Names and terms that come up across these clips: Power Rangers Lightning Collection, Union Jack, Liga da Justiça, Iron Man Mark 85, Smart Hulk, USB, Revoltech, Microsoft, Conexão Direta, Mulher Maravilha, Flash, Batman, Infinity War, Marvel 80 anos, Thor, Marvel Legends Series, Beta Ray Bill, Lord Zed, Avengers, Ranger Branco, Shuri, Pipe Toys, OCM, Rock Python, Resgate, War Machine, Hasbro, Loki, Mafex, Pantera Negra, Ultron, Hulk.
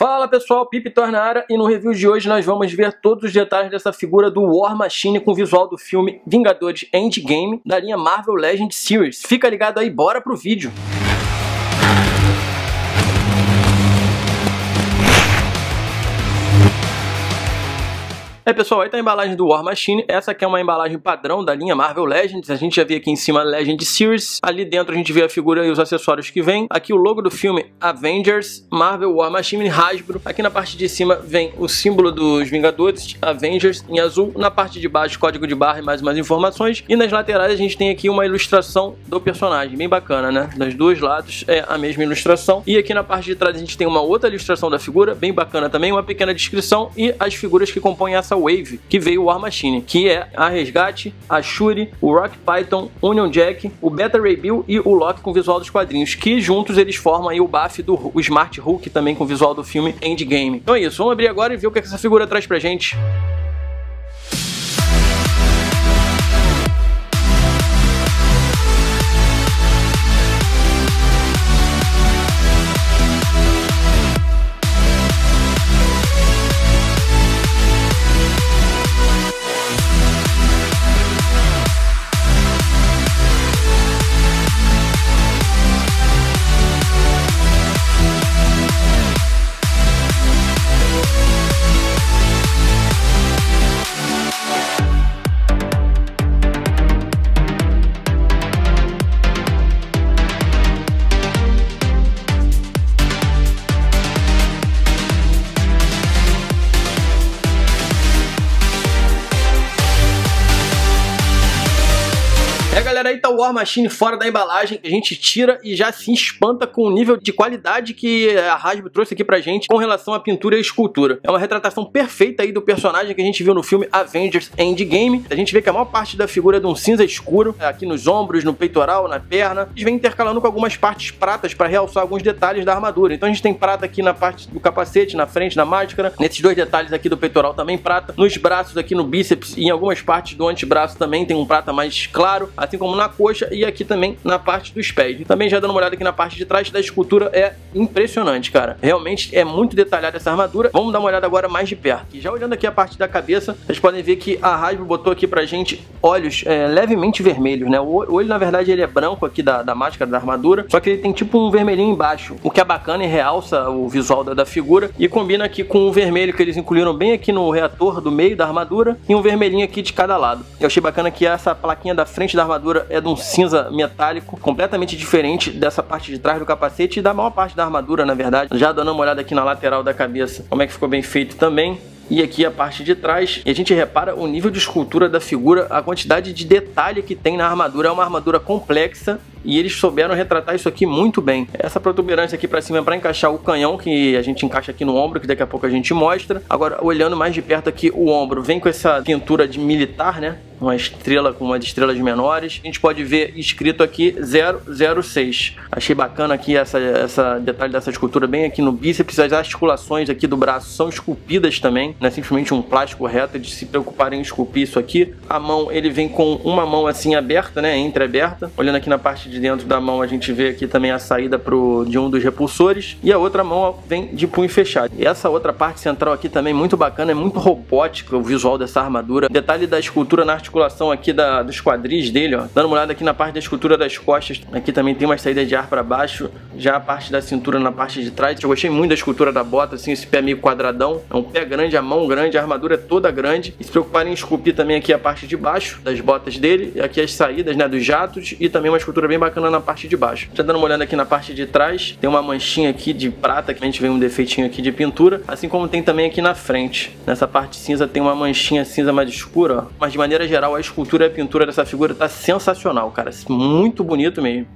Fala pessoal, Pipe Toys na área, e no review de hoje nós vamos ver todos os detalhes dessa figura do War Machine com o visual do filme Vingadores Endgame da linha Marvel Legends Series. Fica ligado aí, bora pro vídeo! É pessoal, aí tá a embalagem do War Machine. Essa aqui é uma embalagem padrão da linha Marvel Legends. A gente já vê aqui em cima Legend Series. Ali dentro a gente vê a figura e os acessórios que vem. Aqui o logo do filme Avengers, Marvel, War Machine, Hasbro. Aqui na parte de cima vem o símbolo dos Vingadores, Avengers, em azul. Na parte de baixo, código de barra e mais umas informações. E nas laterais a gente tem aqui uma ilustração do personagem. Bem bacana, né? Dos dois lados é a mesma ilustração. E aqui na parte de trás a gente tem uma outra ilustração da figura. Bem bacana também. Uma pequena descrição e as figuras que compõem essa Wave, que veio o War Machine, que é a Resgate, a Shuri, o Rock Python, Union Jack, o Beta Ray Bill e o Loki com o visual dos quadrinhos, que juntos eles formam aí o buff do o Smart Hulk também com o visual do filme Endgame. Então é isso, vamos abrir agora e ver o que essa figura traz pra gente. Galera, aí tá o War Machine fora da embalagem, a gente tira e já se espanta com o nível de qualidade que a Hasbro trouxe aqui pra gente com relação à pintura e à escultura. É uma retratação perfeita aí do personagem que a gente viu no filme Avengers Endgame. A gente vê que a maior parte da figura é de um cinza escuro, aqui nos ombros, no peitoral, na perna. Eles vêm intercalando com algumas partes pratas pra realçar alguns detalhes da armadura. Então a gente tem prata aqui na parte do capacete, na frente, na máscara, nesses dois detalhes aqui do peitoral também prata, nos braços aqui no bíceps e em algumas partes do antebraço também tem um prata mais claro, assim como na coxa e aqui também na parte dos pés. E também já dando uma olhada aqui na parte de trás da escultura, é impressionante, cara. Realmente é muito detalhada essa armadura. Vamos dar uma olhada agora mais de perto. E já olhando aqui a parte da cabeça, vocês podem ver que a Hasbro botou aqui pra gente olhos levemente vermelhos, né? O olho, na verdade, ele é branco aqui da máscara, da armadura, só que ele tem tipo um vermelhinho embaixo, o que é bacana e realça o visual da figura e combina aqui com o vermelho que eles incluíram bem aqui no reator do meio da armadura e um vermelhinho aqui de cada lado. Eu achei bacana que essa plaquinha da frente da armadura é de um cinza metálico, completamente diferente dessa parte de trás do capacete e da maior parte da armadura, na verdade. Já dando uma olhada aqui na lateral da cabeça, como é que ficou bem feito também. E aqui a parte de trás, e a gente repara o nível de escultura da figura, a quantidade de detalhe que tem na armadura. É uma armadura complexa e eles souberam retratar isso aqui muito bem. Essa protuberância aqui pra cima é pra encaixar o canhão, que a gente encaixa aqui no ombro, que daqui a pouco a gente mostra. Agora, olhando mais de perto aqui, o ombro vem com essa pintura de militar, né? Uma estrela com umas estrelas menores. A gente pode ver escrito aqui 006. Achei bacana aqui essa detalhe dessa escultura bem aqui no bíceps. As articulações aqui do braço são esculpidas também. Não é simplesmente um plástico reto, eles se preocuparem em esculpir isso aqui. A mão, ele vem com uma mão assim aberta, né? Entreaberta. Olhando aqui na parte de dentro da mão, a gente vê aqui também a saída de um dos repulsores. E a outra mão vem de punho fechado. E essa outra parte central aqui também muito bacana, é muito robótica o visual dessa armadura. Detalhe da escultura na articulação aqui dos quadris dele, ó. Dando uma olhada aqui na parte da escultura das costas, aqui também tem uma saída de ar para baixo, já a parte da cintura na parte de trás. Eu gostei muito da escultura da bota, assim, esse pé meio quadradão, é um pé grande, a mão grande, a armadura é toda grande. E se preocuparem em esculpir também aqui a parte de baixo das botas dele, e aqui as saídas, né, dos jatos, e também uma escultura bem bacana na parte de baixo. Já dando uma olhada aqui na parte de trás, tem uma manchinha aqui de prata, que a gente vê um defeitinho aqui de pintura, assim como tem também aqui na frente. Nessa parte cinza tem uma manchinha cinza mais escura, ó. Mas de maneira geral, a escultura e a pintura dessa figura tá sensacional, cara. Muito bonito mesmo.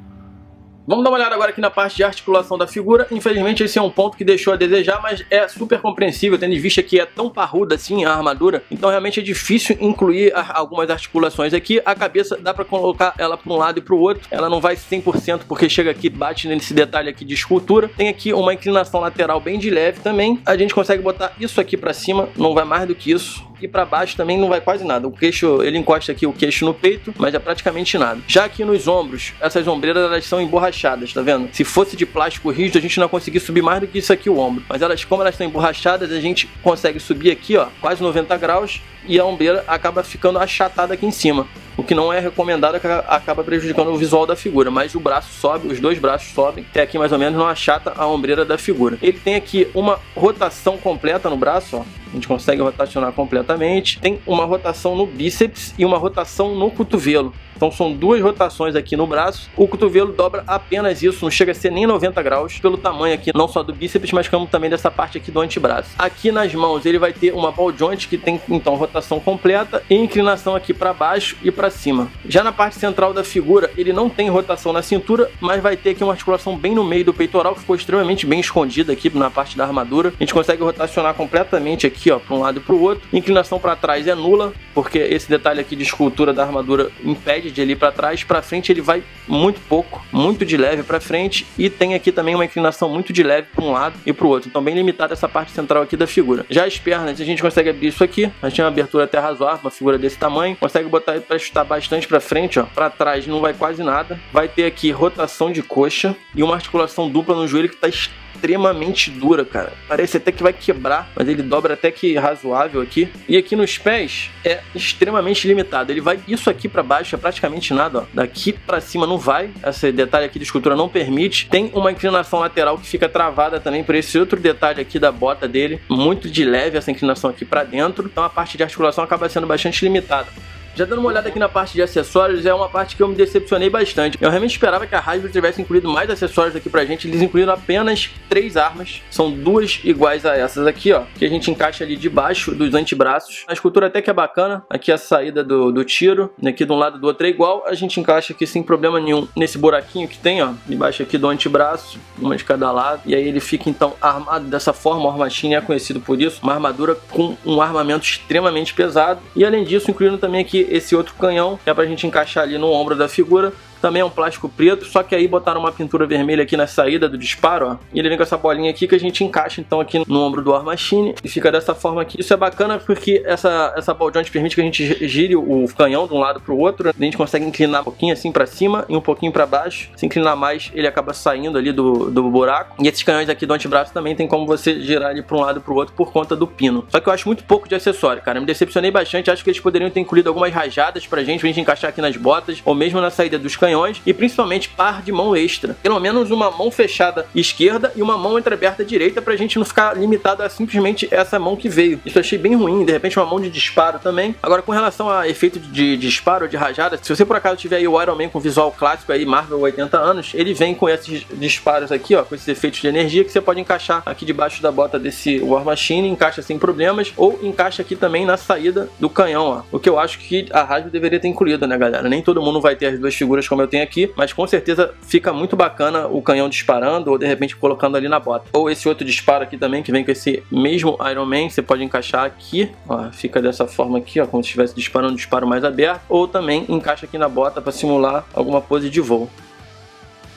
Vamos dar uma olhada agora aqui na parte de articulação da figura. Infelizmente esse é um ponto que deixou a desejar, mas é super compreensível, tendo em vista que é tão parruda assim a armadura, então realmente é difícil incluir algumas articulações aqui. A cabeça dá pra colocar ela pra um lado e pro outro, ela não vai 100% porque chega aqui, bate nesse detalhe aqui de escultura. Tem aqui uma inclinação lateral bem de leve também, a gente consegue botar isso aqui pra cima, não vai mais do que isso. aqui pra baixo também não vai quase nada. O queixo, ele encosta aqui o queixo no peito, mas é praticamente nada. Já aqui nos ombros, essas ombreiras, elas são emborrachadas, tá vendo? Se fosse de plástico rígido, a gente não ia conseguir subir mais do que isso aqui o ombro. Mas elas, como elas estão emborrachadas, a gente consegue subir aqui, ó, quase 90 graus e a ombreira acaba ficando achatada aqui em cima. O que não é recomendado, acaba prejudicando o visual da figura, mas o braço sobe, os dois braços sobem, até aqui mais ou menos, não achata a ombreira da figura. Ele tem aqui uma rotação completa no braço, ó. A gente consegue rotacionar completamente. Tem uma rotação no bíceps e uma rotação no cotovelo. Então são duas rotações aqui no braço. O cotovelo dobra apenas isso, não chega a ser nem 90 graus, pelo tamanho aqui, não só do bíceps, mas como também dessa parte aqui do antebraço. Aqui nas mãos ele vai ter uma ball joint, que tem então rotação completa e inclinação aqui para baixo e para cima. Já na parte central da figura, ele não tem rotação na cintura, mas vai ter aqui uma articulação bem no meio do peitoral, que ficou extremamente bem escondida aqui na parte da armadura. A gente consegue rotacionar completamente aqui, ó, para um lado e para o outro. Inclinação para trás é nula, porque esse detalhe aqui de escultura da armadura impede de ele ir para trás. Para frente ele vai muito pouco, muito de leve para frente, e tem aqui também uma inclinação muito de leve para um lado e para o outro. Então bem limitada essa parte central aqui da figura. Já as pernas, a gente consegue abrir isso aqui. A gente tem uma abertura até razoável, uma figura desse tamanho. Consegue botar para chutar bastante para frente, ó. Para trás não vai quase nada. Vai ter aqui rotação de coxa e uma articulação dupla no joelho que está extremamente dura, cara. Parece até que vai quebrar, mas ele dobra até que razoável aqui. E aqui nos pés é extremamente limitado. Ele vai isso aqui para baixo, é praticamente nada, ó. Daqui para cima não vai. Esse detalhe aqui de escultura não permite. Tem uma inclinação lateral que fica travada também por esse outro detalhe aqui da bota dele. Muito de leve essa inclinação aqui para dentro. Então a parte de articulação acaba sendo bastante limitada. Já dando uma olhada aqui na parte de acessórios, é uma parte que eu me decepcionei bastante. Eu realmente esperava que a Hasbro tivesse incluído mais acessórios aqui pra gente. Eles incluíram apenas 3 armas. São duas iguais a essas aqui, ó, que a gente encaixa ali debaixo dos antebraços. A escultura até que é bacana. Aqui a saída do tiro, aqui de um lado do outro é igual. A gente encaixa aqui sem problema nenhum nesse buraquinho que tem, ó, debaixo aqui do antebraço, uma de cada lado. E aí ele fica então armado dessa forma. O War Machine é conhecido por isso. Uma armadura com um armamento extremamente pesado. E além disso, incluíram também aqui esse outro canhão, que é pra gente encaixar ali no ombro da figura. Também é um plástico preto, só que aí botaram uma pintura vermelha aqui na saída do disparo, ó. E ele vem com essa bolinha aqui que a gente encaixa então aqui no ombro do War Machine e fica dessa forma aqui. Isso é bacana porque essa ball joint permite que a gente gire o canhão de um lado pro outro. A gente consegue inclinar um pouquinho assim pra cima e um pouquinho pra baixo. Se inclinar mais, ele acaba saindo ali do buraco. E esses canhões aqui do antebraço também tem como você girar ele pra um lado pro outro por conta do pino. Só que eu acho muito pouco de acessório, cara. Eu me decepcionei bastante. Acho que eles poderiam ter incluído algumas rajadas pra gente encaixar aqui nas botas ou mesmo na saída dos canhões. E principalmente par de mão extra, pelo menos uma mão fechada esquerda e uma mão entreaberta direita, pra gente não ficar limitado a simplesmente essa mão que veio. Isso eu achei bem ruim. De repente uma mão de disparo também. Agora, com relação a efeito de disparo ou de rajada, se você por acaso tiver aí o Iron Man com visual clássico aí, Marvel 80 anos, ele vem com esses disparos aqui, ó, com esses efeitos de energia que você pode encaixar aqui debaixo da bota desse War Machine, encaixa sem problemas, ou encaixa aqui também na saída do canhão, ó. O que eu acho que a Hasbro deveria ter incluído, né, galera? Nem todo mundo vai ter as duas figuras como eu tenho aqui, mas com certeza fica muito bacana o canhão disparando, ou de repente colocando ali na bota. Ou esse outro disparo aqui também, que vem com esse mesmo Iron Man, você pode encaixar aqui, ó, fica dessa forma aqui, ó, como se estivesse disparando um disparo mais aberto, ou também encaixa aqui na bota para simular alguma pose de voo.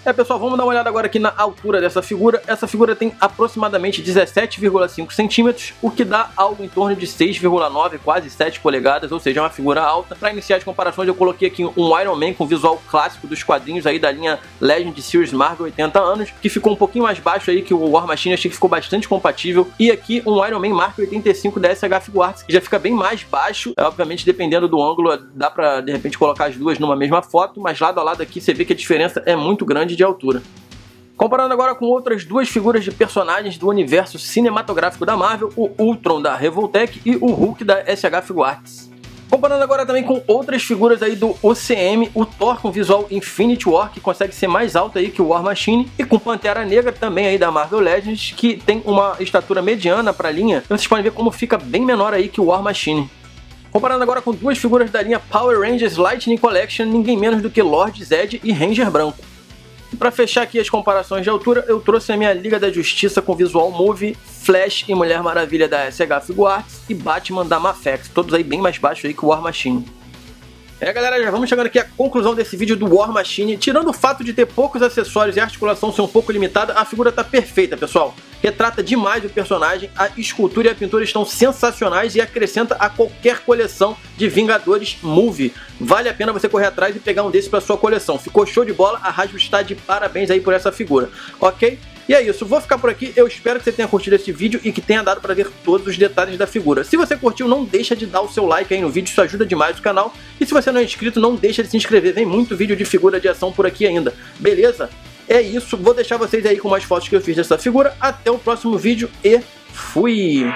É, pessoal, vamos dar uma olhada agora aqui na altura dessa figura. Essa figura tem aproximadamente 17,5 centímetros, o que dá algo em torno de 6,9, quase 7 polegadas, ou seja, é uma figura alta. Para iniciar as comparações, eu coloquei aqui um Iron Man com visual clássico dos quadrinhos aí da linha Legends Series Marvel 80 anos, que ficou um pouquinho mais baixo aí que o War Machine, achei que ficou bastante compatível. E aqui um Iron Man Mark 85 da SH Figuarts, que já fica bem mais baixo. Obviamente, dependendo do ângulo, dá para de repente colocar as duas numa mesma foto, mas lado a lado aqui você vê que a diferença é muito grande de altura. Comparando agora com outras duas figuras de personagens do universo cinematográfico da Marvel, o Ultron da Revoltech e o Hulk da SH Figuarts. Comparando agora também com outras figuras aí do OCM, o Thor com visual Infinity War, que consegue ser mais alto aí que o War Machine, e com Pantera Negra também aí da Marvel Legends, que tem uma estatura mediana para a linha. Então vocês podem ver como fica bem menor aí que o War Machine. Comparando agora com duas figuras da linha Power Rangers Lightning Collection, ninguém menos do que Lord Zed e Ranger Branco. Para fechar aqui as comparações de altura, eu trouxe a minha Liga da Justiça com visual Movie, Flash e Mulher Maravilha da SH Figuarts e Batman da Mafex, todos aí bem mais baixos aí que o War Machine. É, galera, já vamos chegando aqui à conclusão desse vídeo do War Machine. Tirando o fato de ter poucos acessórios e a articulação ser um pouco limitada, a figura tá perfeita, pessoal. Retrata demais o personagem, a escultura e a pintura estão sensacionais e acrescenta a qualquer coleção de Vingadores Movie. Vale a pena você correr atrás e pegar um desses para sua coleção. Ficou show de bola, a Hasbro está de parabéns aí por essa figura, ok? E é isso, vou ficar por aqui, eu espero que você tenha curtido esse vídeo e que tenha dado para ver todos os detalhes da figura. Se você curtiu, não deixa de dar o seu like aí no vídeo, isso ajuda demais o canal. E se você não é inscrito, não deixa de se inscrever, vem muito vídeo de figura de ação por aqui ainda, beleza? É isso, vou deixar vocês aí com mais fotos que eu fiz dessa figura. Até o próximo vídeo e fui!